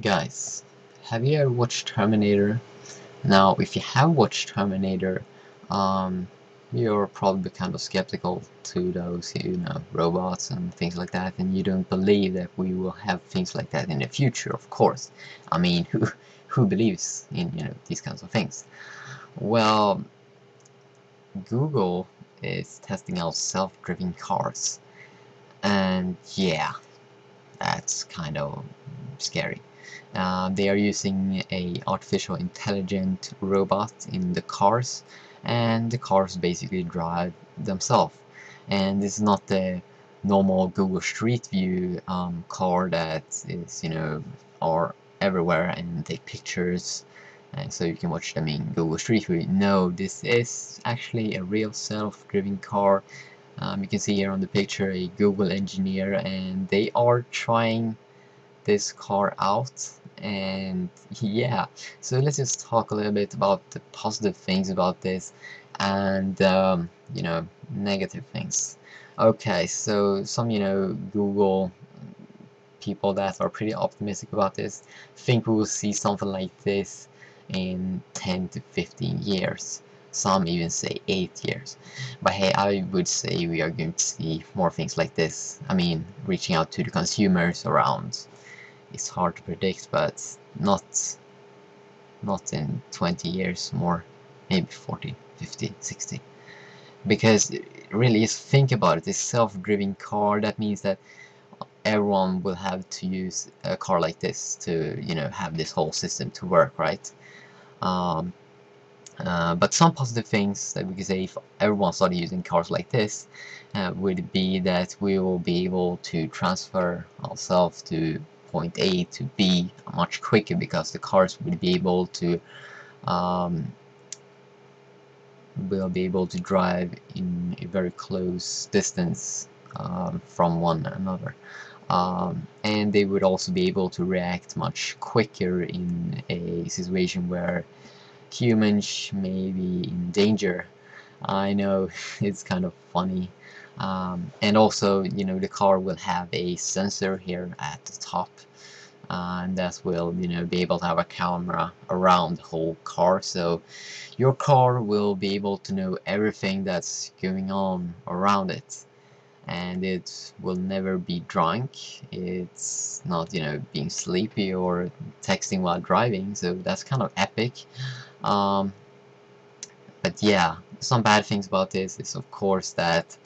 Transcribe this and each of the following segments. Guys, have you ever watched Terminator? Now, if you have watched Terminator, you're probably kind of skeptical to those, you know, robots and things like that, and you don't believe that we will have things like that in the future, of course. I mean, who believes in, you know, these kinds of things? Well, Google is testing out self-driving cars, and yeah, that's kind of scary. They are using a artificial intelligent robot in the cars, and the cars basically drive themselves. And this is not the normal Google Street View car that is, you know, are everywhere and take pictures, and so you can watch them in Google Street View. No, this is actually a real self-driving car. You can see here on the picture a Google engineer, and they are trying this car out. And yeah, so let's just talk a little bit about the positive things about this and you know, negative things. Okay, so some, you know, Google people that are pretty optimistic about this think we will see something like this in 10 to 15 years. Some even say 8 years, but hey, I would say we are going to see more things like this. I mean, reaching out to the consumers around, it's hard to predict, but not in 20 years more, maybe 40, 50, 60. Because really, just think about it, this self-driving car, that means that everyone will have to use a car like this to, you know, have this whole system to work, right? But some positive things that we can say if everyone started using cars like this would be that we will be able to transfer ourselves to point A to B much quicker, because the cars would be able to drive in a very close distance from one another, and they would also be able to react much quicker in a situation where humans may be in danger. I know it's kind of funny, and also, you know, the car will have a sensor here at the top, and that will, you know, be able to have a camera around the whole car, so your car will be able to know everything that's going on around it, and it will never be drunk, it's not, you know, being sleepy or texting while driving, so that's kind of epic. But yeah, some bad things about this is, of course, that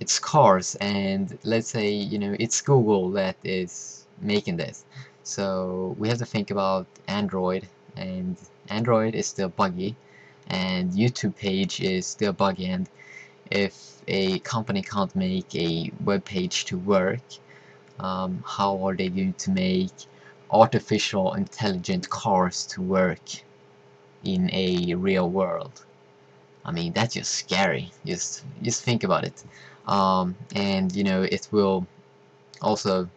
it's cars, and let's say, you know, it's Google that is making this, so we have to think about Android, and Android is still buggy, and YouTube page is still buggy, and if a company can't make a web page to work, how are they going to make artificial intelligent cars to work in a real world? I mean, that's just scary, just think about it. And you know, it will also,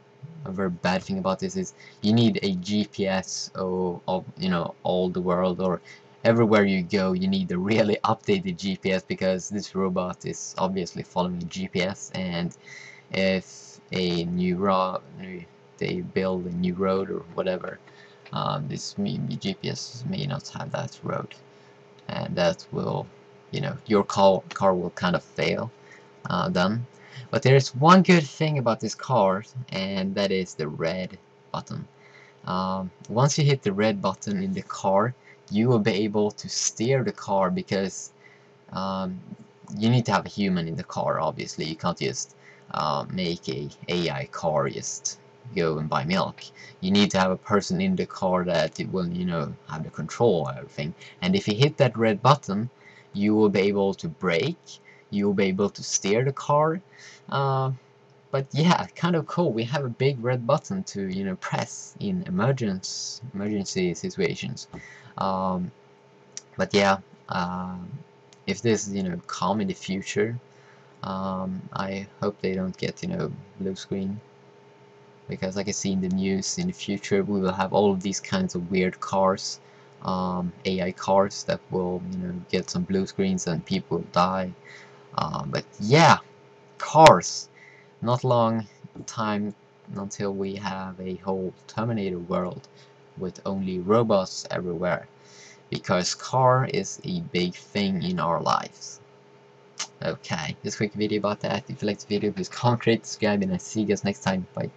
a very bad thing about this is you need a GPS of, you know, all the world, or everywhere you go you need a really updated GPS, because this robot is obviously following GPS, and if a new road, they build a new road or whatever, this GPS may not have that road, and that will, you know, your car will kind of fail then. But there is one good thing about this car, and that is the red button. Once you hit the red button in the car, you will be able to steer the car, because you need to have a human in the car, obviously. You can't just make a AI car just go and buy milk. You need to have a person in the car that it will, you know, have the control of everything. And if you hit that red button, you will be able to brake, you will be able to steer the car, but yeah, kind of cool. We have a big red button to, you know, press in emergency situations. But yeah, if this, you know, come in the future, I hope they don't get, you know, blue screen, because like I see in the news, in the future we will have all of these kinds of weird cars, AI cars that will, you know, get some blue screens and people die. But yeah, cars, not long time until we have a whole Terminator world with only robots everywhere, because car is a big thing in our lives. Okay, this quick video about that. If you like the video, please comment, rate, subscribe, and I'll see you guys next time. Bye.